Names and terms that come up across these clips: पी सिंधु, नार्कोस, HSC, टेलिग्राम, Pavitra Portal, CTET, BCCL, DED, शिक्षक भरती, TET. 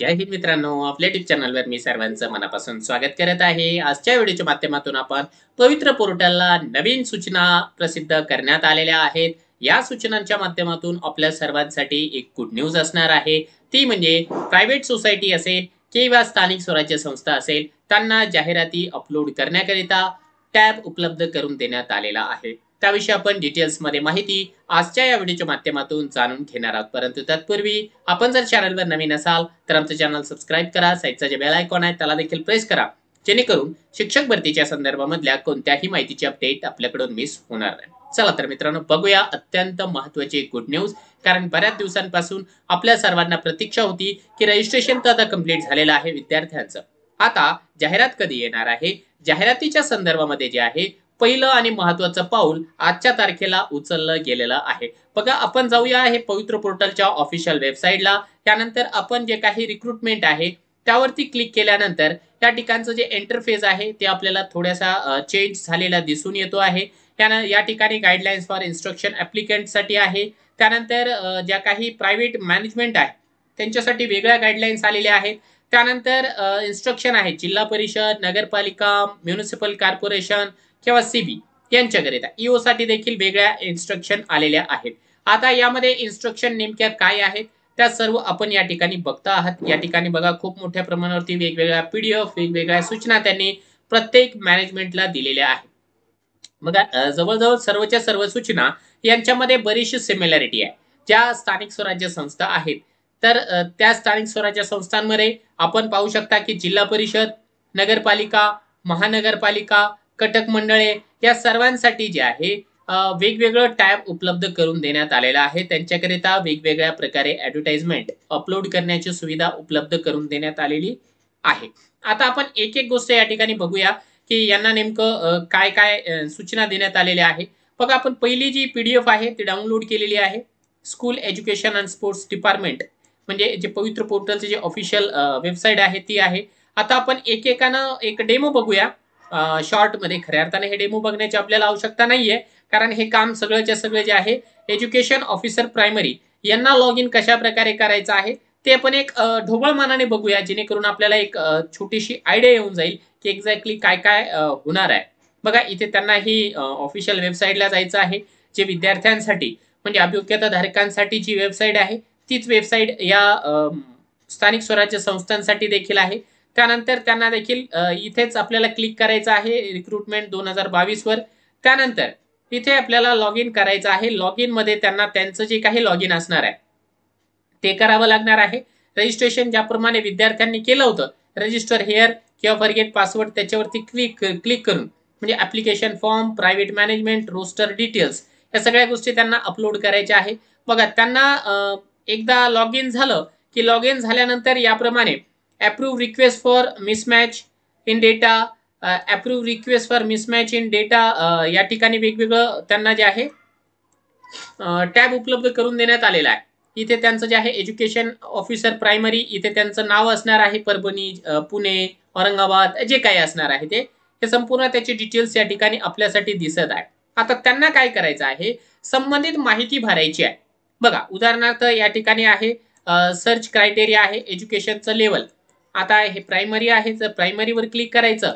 जय हिंद मित्रांनो, आपल्या टिप चॅनलवर मी सर्वांचं मनापासून स्वागत करत आहे। आजच्या व्हिडिओच्या माध्यमातून आपण पवित्र पोर्टलला नवीन सूचना प्रसिद्ध करण्यात आलेल्या आहेत। या सूचनांच्या माध्यमातून आपल्या सर्वांसाठी एक गुड न्यूज असणार आहे, ती म्हणजे प्रायव्हेट सोसायटी असेल किंवा स्थानिक स्वराज्य संस्था असेल त्यांना जाहिराती अपलोड करण्याकरिता टॅब उपलब्ध करून देण्यात आलेला आहे। त्याविषयी आपण डिटेल्स मध्ये माहिती आजच्या या व्हिडिओच्या माध्यमातून जाणून घेणार आहोत। परंतु तत्पूर्वी आपण जर चॅनलवर नवीन असाल तर आमचं चॅनल सबस्क्राइब करा, साइडचा जे बेल आयकॉन आहे त्याला देखील प्रेस करा, जेणेकरून शिक्षक भरतीच्या संदर्भातल्या कोणत्याही माहितीची अपडेट आपल्याकडून मिस होणार नाही। चला तर मित्रांनो, बघूया अत्यंत महत्त्वाची गुड न्यूज। कारण बऱ्याच दिवसांपासून आपल्या सर्वांना प्रतीक्षा होती की रजिस्ट्रेशन तर आता कंप्लीट झालेलं आहे विद्यार्थ्यांचं, आता जाहिरात कधी येणार आहे। जाहिरातीच्या संदर्भामध्ये जे आहे पहिलं आणि महत्त्वाचं पाऊल आजच्या तारखेला उचललं गेलेलं आहे। बघा, आपण जाऊया हे पवित्र पोर्टलच्या ऑफिशियल वेबसाईटला। त्यानंतर आपण जे काही रिक्रूटमेंट आहे त्यावरती क्लिक केल्यानंतर त्या ठिकाणचं जे इंटरफेस आहे ते आपल्याला थोडासा चेंज झालेला दिसून येतो आहे। या ठिकाणी गाईडलाईन्स फॉर इन्स्ट्रक्शन ॲप्लिकंटसाठी आहे। त्यानंतर ज्या काही प्रायव्हेट मॅनेजमेंट आहे त्यांच्यासाठी वेगळ्या गाईडलाईन्स आलेल्या आहेत। त्यानंतर इन्स्ट्रक्शन आहे जिल्हा परिषद, नगरपालिका, म्युनिसिपल कॉर्पोरेशन किंवा सीबी यांच्याकरिता ईओ साठी देखील वेगळ्या इन्स्ट्रक्शन आलेल्या आहेत। आता यामध्ये इन्स्ट्रक्शन नेमक्या काय आहेत त्या सर्व आपण या ठिकाणी बघता आहात। या ठिकाणी बघा, खूप मोठ्या प्रमाणावरती वेगवेगळ्या पीडीएफ, वेगवेगळ्या सूचना त्यांनी प्रत्येक मॅनेजमेंटला दिलेल्या आहेत। बघा, जवळजवळ सर्वच्या सर्व सूचना यांच्यामध्ये बरीचशी सिमिलॅरिटी आहे। ज्या स्थानिक स्वराज्य संस्था आहेत तर त्या स्थानिक स्वराज्य संस्थांमध्ये आपण पाहू शकता की जिल्हा परिषद, नगरपालिका, महानगरपालिका, कटक मंडळे या सर्वांसाठी जे आहे वेगवेगळं टॅब उपलब्ध करून देण्यात आलेला आहे। त्यांच्याकरिता वेगवेगळ्या प्रकारे ॲडव्हर्टाइजमेंट अपलोड करण्याची सुविधा उपलब्ध करून देण्यात आलेली आहे। आता आपण एक एक गोष्ट या ठिकाणी बघूया की यांना नेमकं काय काय सूचना देण्यात आलेल्या आहे। बघा, आपण पहिली जी PDF आहे ती डाउनलोड केलेली आहे। School education and sports department म्हणजे जे पवित्र पोर्टलचे जे ऑफिशियल वेबसाईट आहे ती आहे। आता आपण एकेकानं एक डेमो बघूया। शॉर्ट मध्ये खऱ्या अर्थाने हे डेमो बघण्याची आपल्याला आवश्यकता नाहीये, कारण हे काम सगळंच्या सगळं जे आहे एज्युकेशन ऑफिसर प्रायमरी यांना लॉग इन कशा प्रकारे करायचं आहे ते आपण एक ढोबळ मानाने बघूया, जेणेकरून आपल्याला एक छोटीशी आयडिया येऊन जाईल की एक्झॅक्टली काय काय होणार आहे। बघा, इथे त्यांना ही ऑफिशियल वेबसाईटला जायचं आहे, जे विद्यार्थ्यांसाठी म्हणजे अभियोग्यता धारकांसाठी जी वेबसाईट आहे तीच वेबसाईट या स्थानिक स्वराज्य संस्थांसाठी देखील आहे। त्यानंतर त्यांना देखील इथेच आपल्याला क्लिक करायचं आहे रिक्रुटमेंट 2022 वर। त्यानंतर इथे आपल्याला लॉग इन करायचं आहे। लॉग इन मध्ये त्यांना त्यांचं जे काही लॉग इन असणार आहे ते करावं लागणार आहे। रजिस्ट्रेशन ज्याप्रमाणे विद्यार्थ्यांनी केलं होतं, रजिस्टर हेअर किंवा फॉरगेट पासवर्ड त्याच्यावरती क्लिक करून म्हणजे application form, private management, roster details या सगळ्या गोष्टी त्यांना अपलोड करायच्या आहे। बघा, त्यांना एकदा लॉग इन झालं की लॉग इन झाल्यानंतर याप्रमाणे approve request for mismatch in data, approve request for mismatch in data या ठिकाणी वेगवेगळं त्यांना जे आहे टॅब उपलब्ध करून देण्यात आलेला आहे। इथे त्यांचं जे आहे एज्युकेशन ऑफिसर प्रायमरी इथे त्यांचं नाव असणार आहे, परभणी, पुणे, औरंगाबाद जे काही असणार आहे ते हे संपूर्ण त्याची डिटेल्स या ठिकाणी आपल्यासाठी दिसत आहे। आता त्यांना काय करायचं आहे, संबंधित माहिती भरायची आहे। बघा, उदाहरणार्थ या ठिकाणी आहे सर्च क्रायटेरिया आहे एज्युकेशनचं लेवल। आता हे प्रायमरी आहे तर प्रायमरीवर क्लिक करायचं।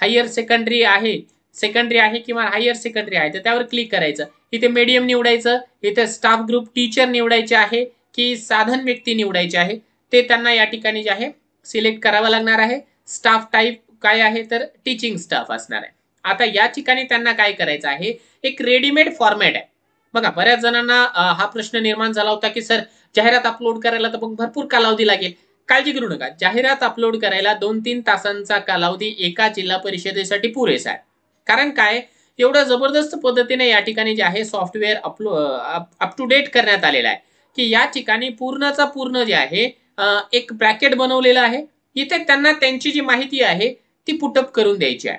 हायर सेकंडरी आहे, सेकंडरी आहे किंवा हायर सेकंडरी आहे तर त्यावर क्लिक करायचं। इथे मीडियम निवडायचं, इथे स्टाफ ग्रुप टीचर निवडायचे आहे की साधन व्यक्ती निवडायचे आहे ते त्यांना या ठिकाणी जे आहे सिलेक्ट करावं लागणार आहे। स्टाफ टाईप काय आहे तर टीचिंग स्टाफ असणार आहे। आता या ठिकाणी त्यांना काय करायचं आहे, एक रेडीमेड फॉर्मॅट आहे। बघा, बऱ्याच जणांना हा प्रश्न निर्माण झाला होता की सर जाहिरात अपलोड करायला तर मग भरपूर कालावधी लागेल। काळजी करू नका, जाहिरात अपलोड करायला 2-3 तासांचा कालावधी एका जिल्हा परिषदेसाठी पुरेसा आहे। कारण काय, एवढं जबरदस्त पद्धतीने या ठिकाणी जे आहे सॉफ्टवेअर अप टू डेट करण्यात आलेला आहे की या ठिकाणी पूर्णचा पूर्ण जे आहे एक ब्रॅकेट बनवलेला आहे। इथे त्यांना त्यांची जी माहिती आहे ती पुटअप करून द्यायची आहे।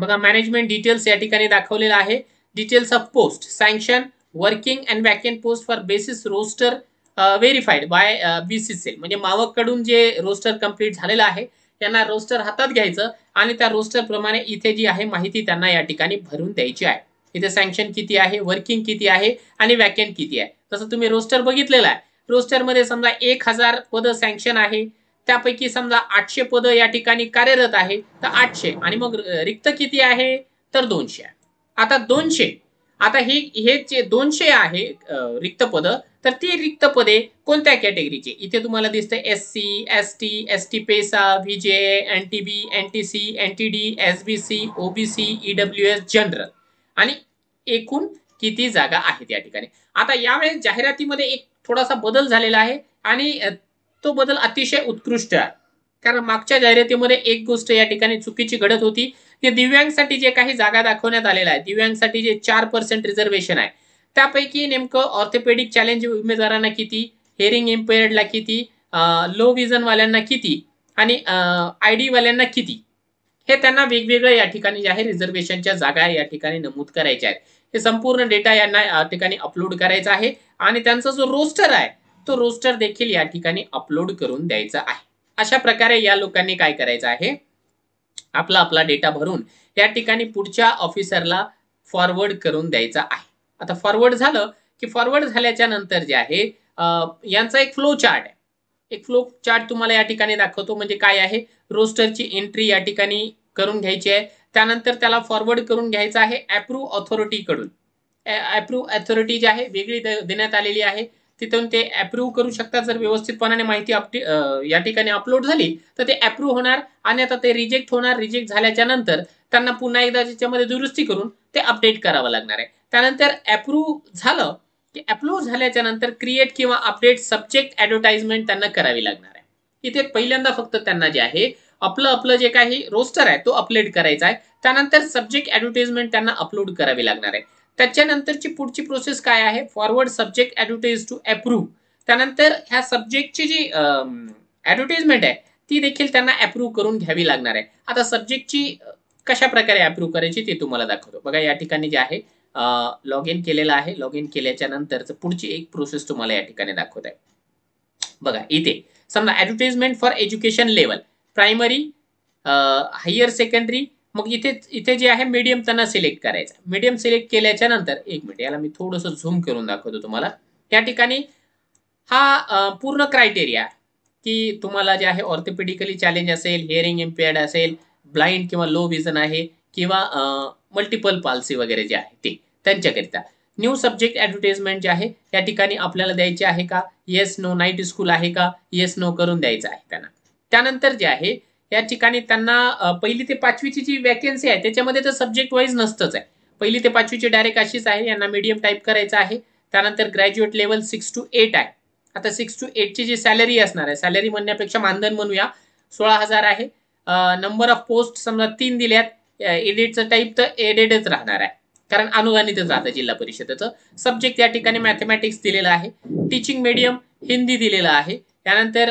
बघा, मॅनेजमेंट डिटेल्स या ठिकाणी दाखवलेला आहे। Details of post, sanction, working and vacant post for basis roster verified by BCCL म्हणजे मावककडून जे रोस्टर कंप्लीट झालेलं आहे त्यांना रोस्टर हातात घ्यायचं आणि त्या रोस्टरप्रमाणे इथे जी आहे माहिती त्यांना या ठिकाणी भरून द्यायची आहे। इथे सँक्शन किती आहे, वर्किंग किती आहे आणि वॅकंट किती आहे। तसं तुम्ही रोस्टर बघितलेला आहे रोस्टरमध्ये समजा 1000 पद सँक्शन आहे, त्यापैकी समजा 800 पद या ठिकाणी कार्यरत आहे, तर 800 आणि मग रिक्त किती आहे तर 200. आता 200 आता हे जे 200 आहे रिक्त पद, तर ती रिक्त पदे कोणत्या कॅटेगरीचे इथे तुम्हाला दिसते SC, ST, ST PESA, VJA, NTB, NTC, NTD, SBC, OBC, EWS, general आणि एकूण किती जागा आहेत या ठिकाणी. आता यावेळेस जाहिरातीमध्ये एक थोडासा बदल झालेला आहे आणि तो बदल अतिशय उत्कृष्ट आहे, कारण मागच्या जाहिरातीमध्ये एक गोष्ट या ठिकाणी चुकीची घडत होती. ते दिव्यांगांसाठी जे काही जागा दाखवण्यात आलेला आहे, दिव्यांगांसाठी जे 4% रिझर्वेशन आहे, त्यापैकी नेमकं ऑर्थोपेडिक चॅलेंज उमेदवारांना किती, हेअरिंग इम्पेयर्डला किती, लो व्हिजनवाल्यांना किती आणि आयडीवाल्यांना किती, हे त्यांना वेगवेगळ्या या ठिकाणी जे आहे रिझर्वेशनच्या जागा या ठिकाणी नमूद करायच्या आहेत. हे संपूर्ण डेटा यांना या ठिकाणी अपलोड करायचा आहे आणि त्यांचा जो रोस्टर आहे तो रोस्टर देखील या ठिकाणी अपलोड करून द्यायचा आहे. अशा प्रकारे या लोकांनी काय करायचं आहे, आपला आपला डेटा भरून या ठिकाणी पुढच्या ऑफिसरला फॉरवर्ड करून द्यायचा आहे. आता फॉरवर्ड झालं की फॉरवर्ड झाल्याच्या नंतर जे आहे यांचा एक फ्लो चार्ट आहे. एक फ्लो चार्ट तुम्हाला या ठिकाणी दाखवतो, म्हणजे काय आहे, रोस्टरची एंट्री या ठिकाणी करून घ्यायची आहे, त्यानंतर त्याला फॉरवर्ड करून घ्यायचा आहे अप्रूव्ह ऑथॉरिटीकडून. अप्रूव्ह ऑथॉरिटी जी आहे वेगळी देण्यात आलेली आहे, तिथून ते अप्रूव्ह करू शकतात. जर व्यवस्थितपणाने माहिती या ठिकाणी अपलोड झाली तर ते अप्रूव्ह होणार आणि आता ते रिजेक्ट होणार. रिजेक्ट झाल्याच्या नंतर त्यांना पुन्हा एकदा त्याच्यामध्ये दुरुस्ती करून ते अपडेट करावं लागणार आहे. त्यानंतर अप्रूव्ह झालं की अप्रूव्ह झाल्याच्या नंतर क्रिएट किंवा अपडेट सब्जेक्ट ॲडव्हर्टाइजमेंट त्यांना करावी लागणार आहे. इथे पहिल्यांदा फक्त त्यांना जे आहे आपलं आपलं जे काही रोस्टर आहे तो अपलोड करायचा आहे, त्यानंतर सब्जेक्ट ॲडव्हर्टाइजमेंट त्यांना अपलोड करावी लागणार आहे. त्याच्यानंतरची पुढची प्रोसेस काय आहे, forward subject advertise to approve. त्यानंतर ह्या सब्जेक्टची जी ॲडव्हर्टाइजमेंट आहे ती देखील त्यांना अप्रूव्ह करून घ्यावी लागणार आहे. आता सब्जेक्टची कशा प्रकारे अप्रूव्ह करायची ते तुम्हाला दाखवतो. बघा या ठिकाणी जे आहे लॉग इन केलेलं आहे, लॉग इन केल्याच्या नंतरचं पुढची एक प्रोसेस तुम्हाला या ठिकाणी दाखवत आहे. बघा इथे समजा advertisement for education level, primary, higher secondary, मग इथे इथे जे आहे मीडियम त्यांना सिलेक्ट करायचं. मीडियम सिलेक्ट केल्याच्या नंतर एक मिनिट याला मी थोडंसं झूम करून दाखवतो तुम्हाला. या ठिकाणी हा पूर्ण क्रायटेरिया की तुम्हाला जे आहे ऑर्थोपेडिकली चॅलेंज असेल, हिअरिंग इम्पेयर्ड असेल, ब्लाइंड किंवा लो विजन आहे किंवा मल्टिपल पाल्सी वगैरे जे आहे ते त्यांच्याकरिता. न्यू सब्जेक्ट ॲडव्हर्टाइजमेंट जे आहे या ठिकाणी आपल्याला द्यायची आहे का, येस नो, नाईट स्कूल आहे का, येस नो करून द्यायचं आहे त्यांना. त्यानंतर जे आहे या ठिकाणी त्यांना 1ली ते 5वीची जी वॅकन्सी आहे त्याच्यामध्ये तर सब्जेक्ट वाईज नसतंच आहे. 1ली ते 5वीची डायरेक्ट अशीच आहे, यांना मीडियम टाईप करायचं आहे. त्यानंतर ग्रॅज्युएट लेवल 6 to 8 आहे. आता 6 to 8ची जी सॅलरी असणार आहे, सॅलरी म्हणण्यापेक्षा मानधन म्हणूया, 16,000 आहे. नंबर ऑफ पोस्ट समजा 3 दिल्यात, एडेडचं टाईप तर एडेडच राहणार आहे कारण अनुदानितच राहतं जिल्हा परिषदेचं. सब्जेक्ट या ठिकाणी मॅथमॅटिक्स दिलेलं आहे, टीचिंग मीडियम हिंदी दिलेलं आहे. त्यानंतर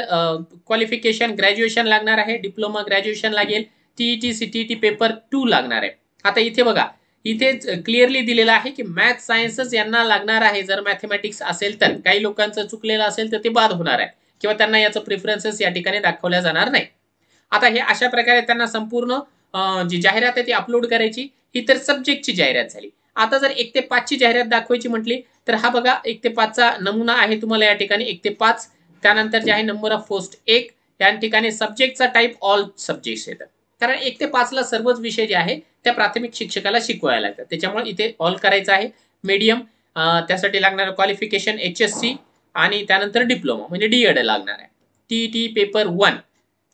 क्वालिफिकेशन ग्रॅज्युएशन लागणार आहे, डिप्लोमा ग्रॅज्युएशन लागेल, टीईटी सीटीईटी पेपर 2 लागणार आहे. आता इथे बघा इथे क्लिअरली दिलेलं आहे की मॅथ सायन्सच यांना लागणार आहे जर मॅथमॅटिक्स असेल तर. काही लोकांचं चुकलेलं असेल तर ते बाद होणार आहे किंवा त्यांना याचं प्रेफरन्सेस या ठिकाणी दाखवल्या जाणार नाही. आता हे अशा प्रकारे त्यांना संपूर्ण जी जाहिरात आहे ती अपलोड करायची. ही तर सब्जेक्टची जाहिरात झाली. आता जर 1 ते 5ची जाहिरात दाखवायची म्हटली तर हा बघा 1 ते 5चा नमुना आहे तुम्हाला या ठिकाणी, 1 ते 5. त्यानंतर जे आहे नंबर ऑफ पोस्ट 1. त्या ठिकाणी सब्जेक्टचा टाईप ऑल सब्जेक्ट्स येतात, कारण 1 ते 5ला सर्वच विषय जे आहे त्या प्राथमिक शिक्षकाला शिकवायला लागतात, त्याच्यामुळे इथे ऑल करायचं आहे. मीडियम त्यासाठी लागणारं क्वालिफिकेशन HSC आणि त्यानंतर डिप्लोमा म्हणजे DED लागणार आहे. TET पेपर 1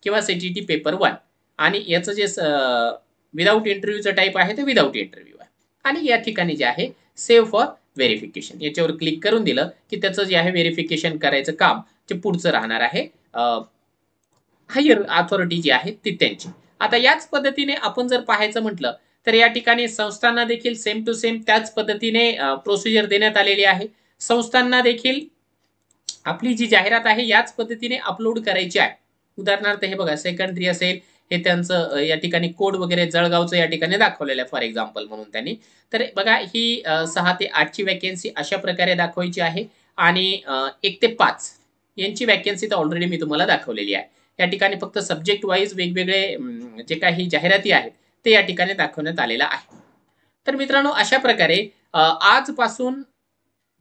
किंवा CTET पेपर 1 आणि याचं जे विदाऊट इंटरव्ह्यूचं टाईप आहे ते विदाऊट इंटरव्ह्यू आहे. आणि या ठिकाणी जे आहे सेव्ह फॉर व्हेरिफिकेशन याच्यावर क्लिक करून दिलं की त्याचं जे आहे व्हेरिफिकेशन करायचं काम ते पुढचं राहणार आहे हायर ऑथॉरिटी जी आहे ती त्यांची. आता याच पद्धतीने आपण जर पाहायचं म्हटलं तर या ठिकाणी संस्थांना देखील सेम टू सेम त्याच पद्धतीने प्रोसिजर देण्यात आलेली आहे. संस्थांना देखील आपली जी जाहिरात आहे याच पद्धतीने अपलोड करायची आहे. उदाहरणार्थ हे बघा सेकंडरी असेल, हे त्यांचं या ठिकाणी कोड वगैरे जळगावचं या ठिकाणी दाखवलेलं आहे फॉर एक्झाम्पल म्हणून त्यांनी. तर बघा ही 6 ते 8ची वॅकन्सी अशा प्रकारे दाखवायची आहे आणि 1 ते 5 यांची वॅकन्सी तर ऑलरेडी मी तुम्हाला दाखवलेली आहे. या ठिकाणी फक्त सब्जेक्ट वाईज वेगवेगळे जे काही जाहिराती आहेत ते या ठिकाणी दाखवण्यात आलेलं आहे. तर मित्रांनो अशा प्रकारे आजपासून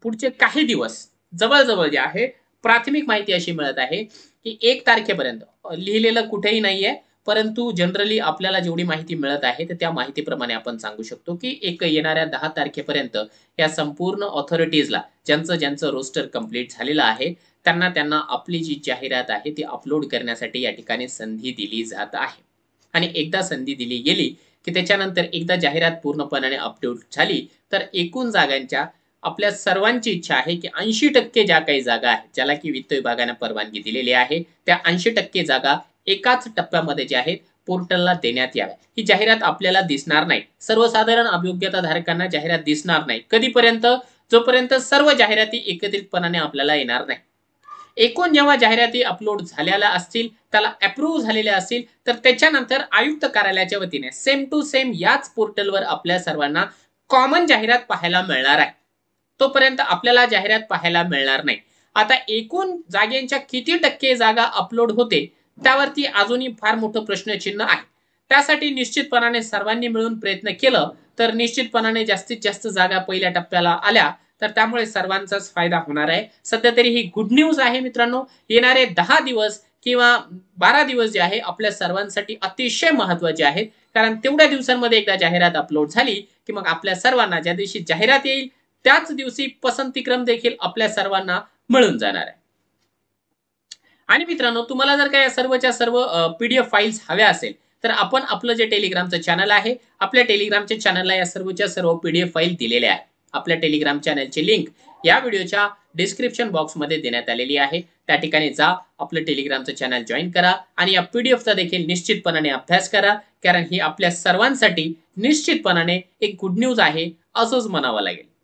पुढचे काही दिवस जवळजवळ जे आहे प्राथमिक माहिती अशी मिळत आहे की 1 तारखेपर्यंत लिहिलेलं कुठेही नाहीये, परंतु जनरली आपल्याला जेवढी माहिती मिळत आहे तर त्या माहितीप्रमाणे आपण सांगू शकतो की येणाऱ्या 10 तारखेपर्यंत या संपूर्ण ऑथॉरिटीजला ज्यांचं ज्यांचं रोस्टर कंप्लीट झालेलं आहे त्यांना त्यांना आपली जी जाहिरात आहे ती अपलोड करण्यासाठी या ठिकाणी संधी दिली जात आहे। आणि एकदा संधी दिली गेली की त्याच्यानंतर एकदा जाहिरात पूर्णपणे अपडेट झाली तर एकूण जागांच्या आपल्या सर्वांची इच्छा आहे की 80% ज्या काही जागा आहेत ज्याला की वित्त विभागाने परवानगी दिलेली आहे त्या 80% जागा एकाच टप्प्यामध्ये जे आहेत पोर्टलला देण्यात याव्या। ही जाहिरात आपल्याला दिसणार नाही, सर्वसाधारण अभियोग्यता धारकांना जाहिरात दिसणार नाही कधीपर्यंत, जोपर्यंत सर्व जाहिराती एकत्रितपणाने आपल्याला येणार नाही। एकूण जेव्हा जाहिराती अपलोड झालेल्या असतील त्याला अप्रूव्ह झालेल्या असतील तर त्याच्यानंतर आयुक्त कार्यालयाच्या वतीने सेम टू सेम याच पोर्टलवर आपल्या सर्वांना कॉमन जाहिरात पाहायला मिळणार आहे, तोपर्यंत आपल्याला जाहिरात पाहायला मिळणार नाही। आता एकूण जागांच्या किती टक्के जागा अपलोड होते त्यावरती अजूनही फार मोठं प्रश्नचिन्ह आहे। त्यासाठी निश्चितपणाने सर्वांनी मिळून प्रयत्न केलं तर निश्चितपणाने जास्तीत जास्त जागा पहिल्या टप्प्याला आल्या तर त्यामुळे सर्वांचाच फायदा होणार आहे। सध्या तरी ही गुड न्यूज आहे मित्रांनो। येणारे 10 दिवस किंवा 12 दिवस जे आहे आपल्या सर्वांसाठी अतिशय महत्त्वाचे आहेत, कारण तेवढ्या दिवसांमध्ये एकदा जाहिरात अपलोड झाली की मग आपल्या सर्वांना ज्या दिवशी जाहिरात येईल त्याच दिवशी पसंतीक्रम देखील आपल्या सर्वांना मिळून जाणार आहे। आणि मित्रांनो तुम्हाला जर का या सर्वच्या सर्व PDF फाईल्स हव्या असेल तर आपण आपलं जे टेलिग्रामचं चॅनल आहे आपल्या टेलिग्रामच्या चॅनलला या सर्वच्या सर्व PDF फाईल दिलेल्या आहेत। आपल्या टेलिग्राम चॅनलची लिंक या व्हिडिओच्या डिस्क्रिप्शन बॉक्समध्ये देण्यात आलेली आहे, त्या ठिकाणी जा, आपलं टेलिग्रामचं चॅनल जॉईन करा आणि या PDFचा देखील निश्चितपणाने अभ्यास करा, कारण ही आपल्या सर्वांसाठी निश्चितपणाने एक गुड न्यूज आहे असंच म्हणावं लागेल।